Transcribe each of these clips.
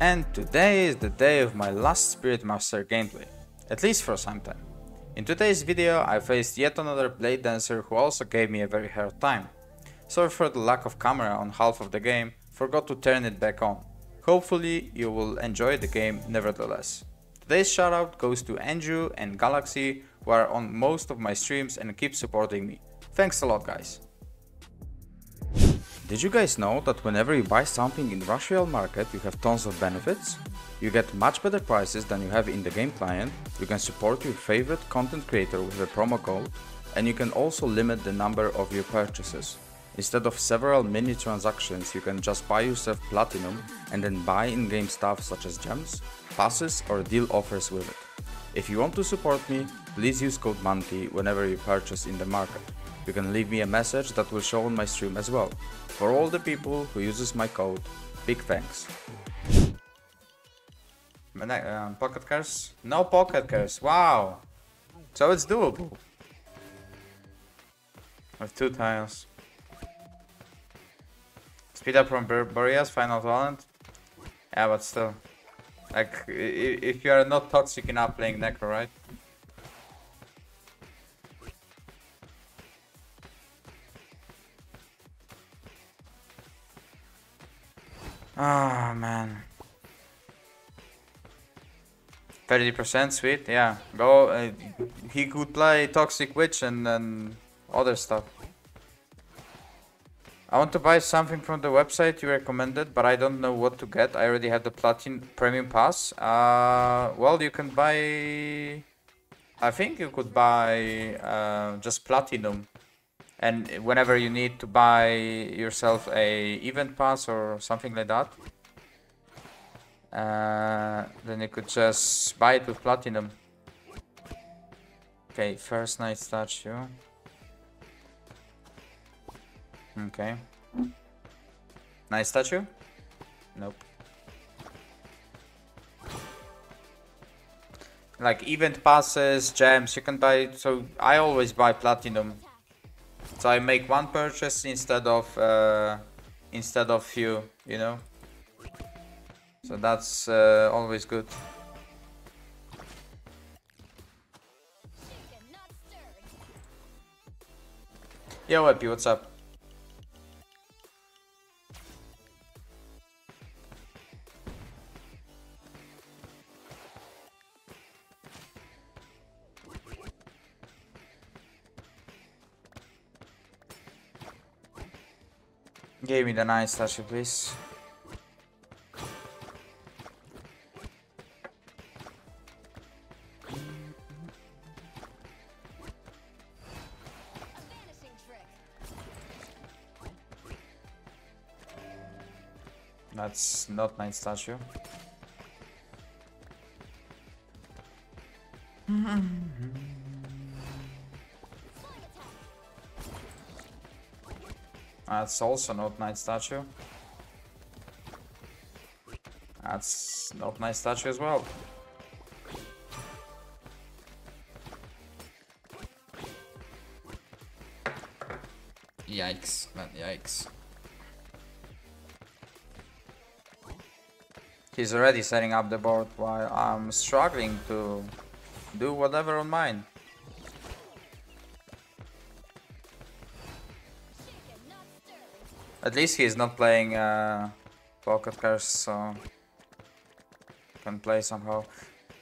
And today is the day of my last Spirit Master gameplay, at least for some time. In today's video I faced yet another Blade Dancer who also gave me a very hard time. Sorry for the lack of camera on half of the game, forgot to turn it back on. Hopefully you will enjoy the game nevertheless. Today's shoutout goes to Andrew and Galaxy, who are on most of my streams and keep supporting me. Thanks a lot, guys. Did you guys know that whenever you buy something in Rush Royale market you have tons of benefits? You get much better prices than you have in the game client, you can support your favorite content creator with a promo code, and you can also limit the number of your purchases. Instead of several mini transactions, you can just buy yourself Platinum and then buy in-game stuff such as gems, passes or deal offers with it. If you want to support me, please use code Manty whenever you purchase in the market. You can leave me a message that will show on my stream as well. For all the people who uses my code, big thanks. Pocket curse? No pocket curse, wow! So it's doable. With 2 tiles. Speed up from Boreas, final talent. Yeah, but still. Like, if you are not toxic enough playing Necro, right? Ah, oh, man. 30% sweet, yeah. Go. He could play Toxic Witch and then other stuff. I want to buy something from the website you recommended, but I don't know what to get. I already have the Platinum Premium Pass. Well, you can buy... I think you could buy just Platinum. And whenever you need to buy yourself a event pass or something like that, then you could just buy it with Platinum. Okay, first night statue. Okay. Nice statue? Nope. Like event passes, gems, you can buy... So I always buy Platinum. So I make 1 purchase instead of few, you know? So that's always good. Yo, Epi, what's up? Give me the nice statue, please. That's not nice statue. That's also not nice statue. That's not nice statue as well. Yikes, man, yikes. He's already setting up the board while I'm struggling to do whatever on mine. At least he is not playing Pocket Curse, so can play somehow.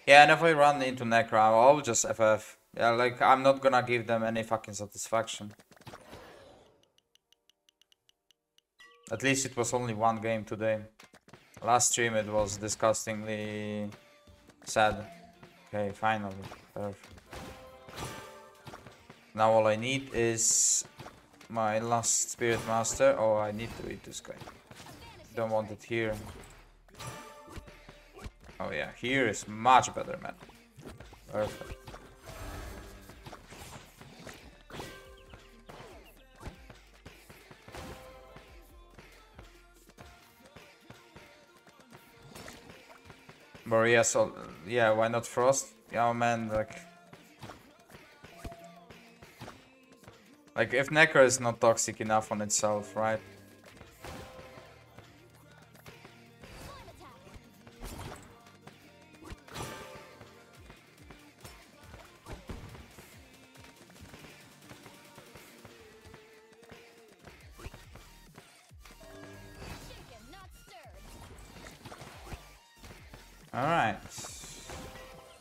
Yeah, and if I run into Necro, I'll just FF. Yeah, like, I'm not gonna give them any fucking satisfaction. At least it was only 1 game today. Last stream it was disgustingly sad. Okay, finally. Perfect. Now all I need is... my last Spirit Master. Oh, I need to eat this guy. Don't want it here. Oh yeah, here is much better, man. Perfect. Boreas, yeah, why not Frost? Yeah, oh, man, like... like, if Necro is not toxic enough on itself, right? Alright.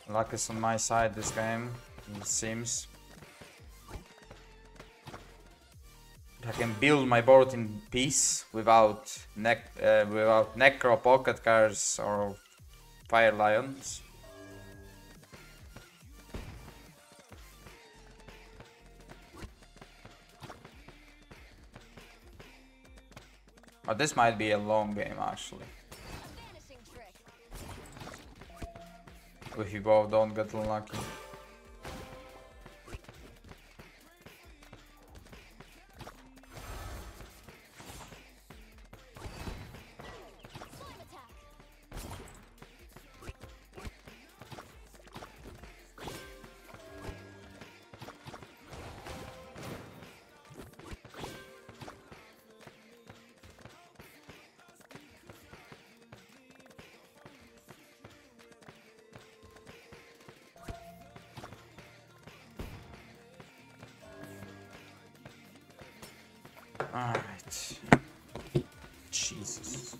Luck is on my side this game, it seems. I can build my board in peace without without Necro, Pocket Cars or Fire Lions. But this might be a long game actually. If you both don't get unlucky. Alright. Jesus.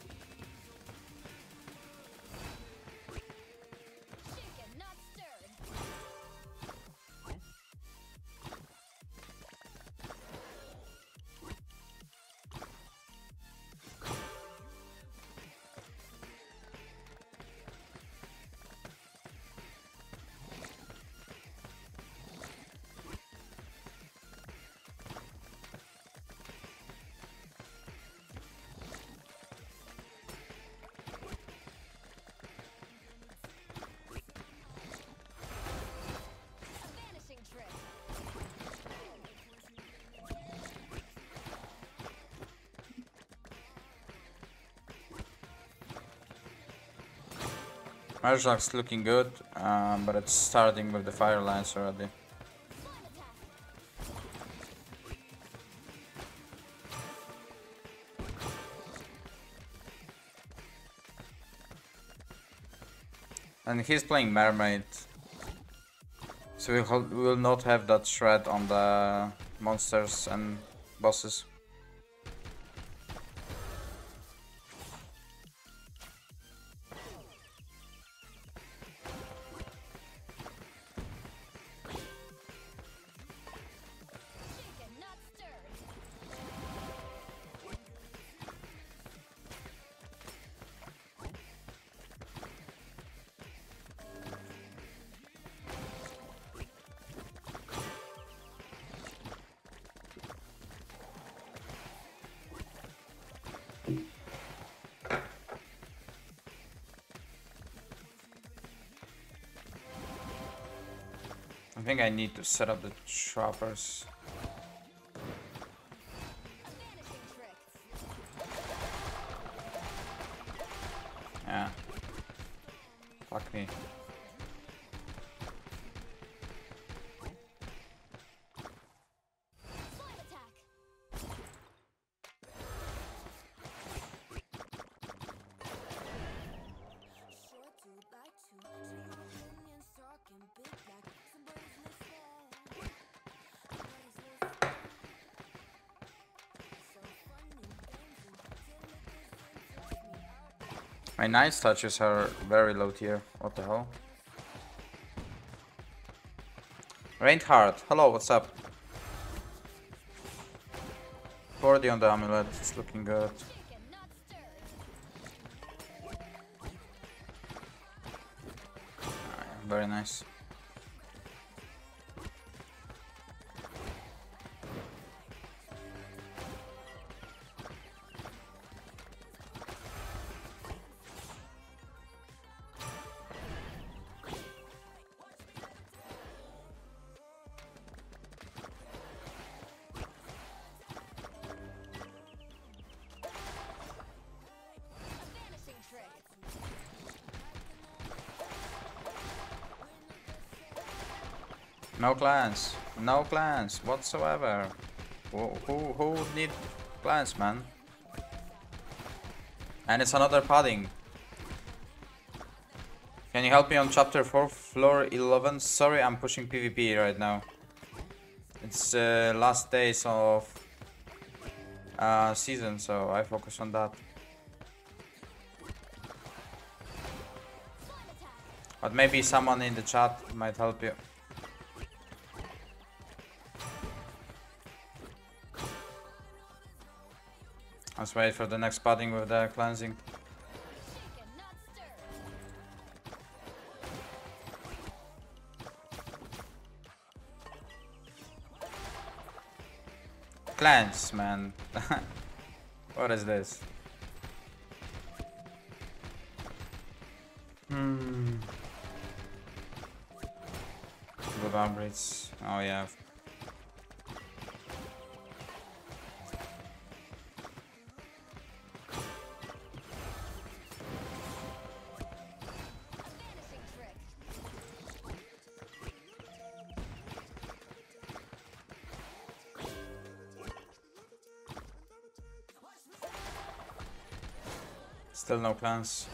Merjlock's looking good, but it's starting with the Fire Lines already. And he's playing Mermaid, so we will not have that shred on the monsters and bosses. I think I need to set up the choppers. Yeah. Fuck me. My nice touches are very low tier. What the hell? Reinhardt, hello, what's up? 40 on the amulet, it's looking good. Very nice. No clans. No clans whatsoever. Who would need clans, man? And it's another padding. Can you help me on chapter 4, floor 11? Sorry, I'm pushing PvP right now. It's last days of season, so I focus on that. But maybe someone in the chat might help you. Let's wait for the next padding with the cleansing. Cleanse, man. What is this? Good upgrades. Oh yeah. Still no plans.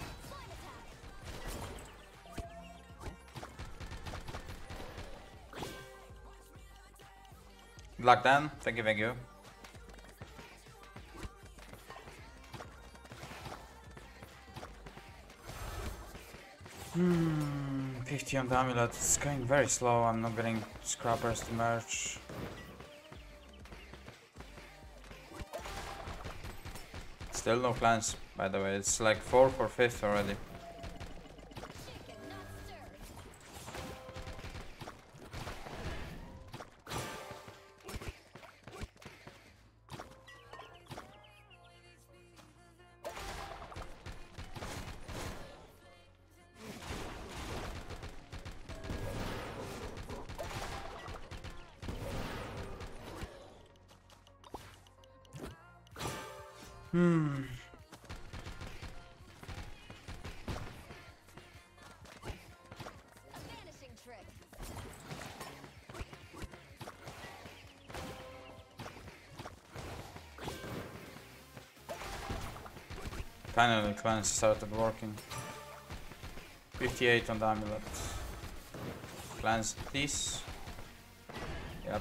Good luck, Dan. Thank you, thank you. Hmm, 50 on the amulet. It's going very slow. I'm not getting scrappers to merge. Still no plans. By the way, it's like 4th or 5th already. Finally, cleanse started working. 58 on the amulet. Cleanse this. Yep.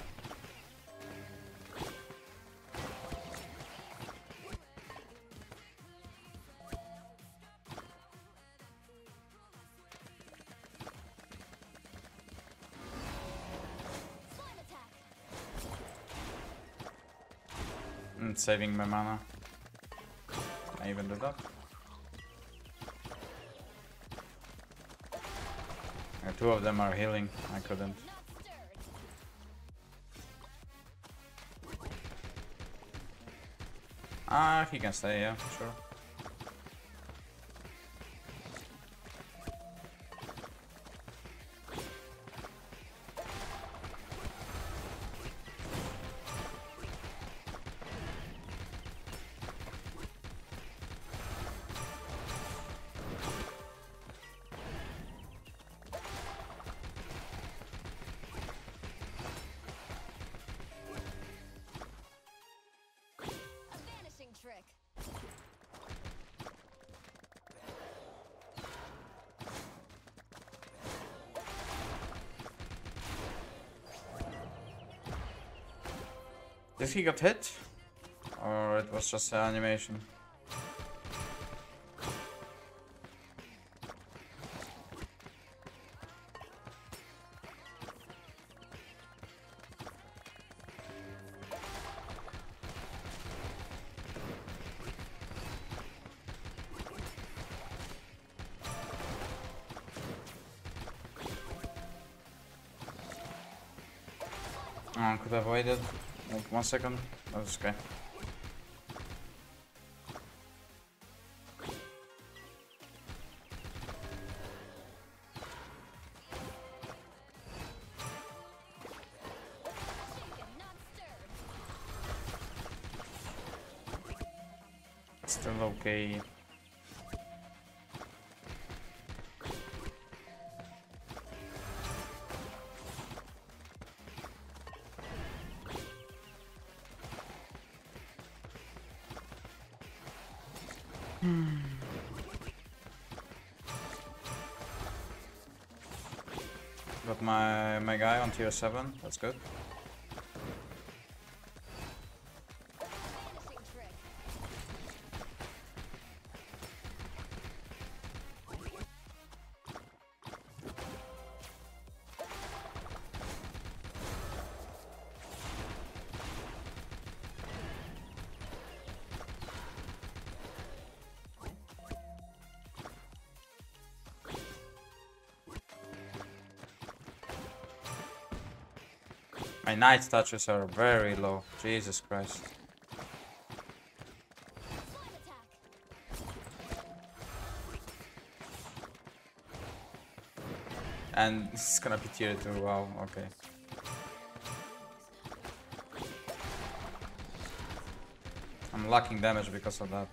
And saving my mana. I even do that. Two of them are healing. I couldn't. Ah, he can stay, yeah, sure. Did he get hit? Or it was just an animation? Oh, could have waited. Like 1 second, that's okay. Still okay. Got my guy on tier 7, that's good. My night touches are very low. Jesus Christ. And this is gonna be tier 2, wow, okay. I'm lacking damage because of that.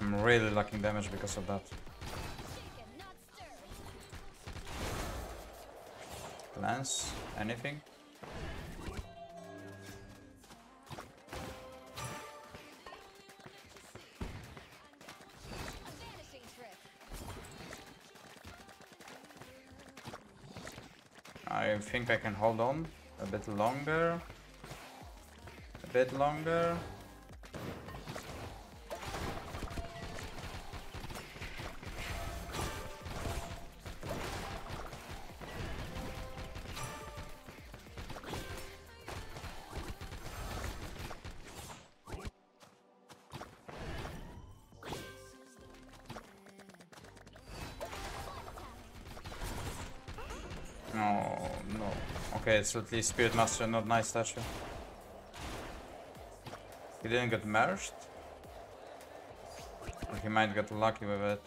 I'm really lacking damage because of that. Lance, anything? I think I can hold on a bit longer. A bit longer. Okay, it's at least Spirit Master, not nice statue. He didn't get merged. Or he might get lucky with it.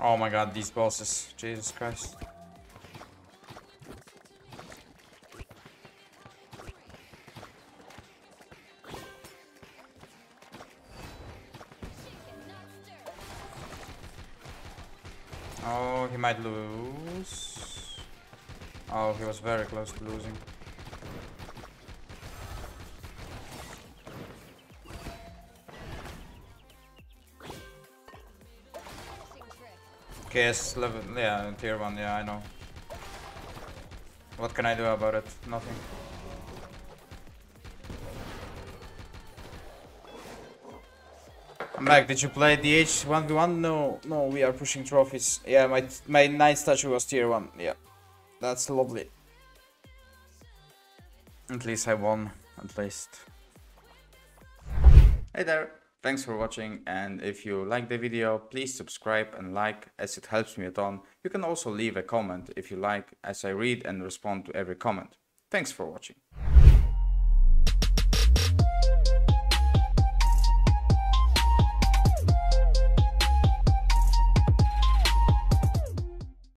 Oh my god, these bosses. Jesus Christ. He might lose. Oh, he was very close to losing. KS level, yeah, tier 1, yeah, I know. What can I do about it? Nothing. I'm back. Did you play DH 1v1? No, no, we are pushing trophies. Yeah, my night statue was tier 1. Yeah, that's lovely. At least I won, at least. Hey there, thanks for watching, and if you liked the video, please subscribe and like, as it helps me a ton. You can also leave a comment if you like, as I read and respond to every comment. Thanks for watching.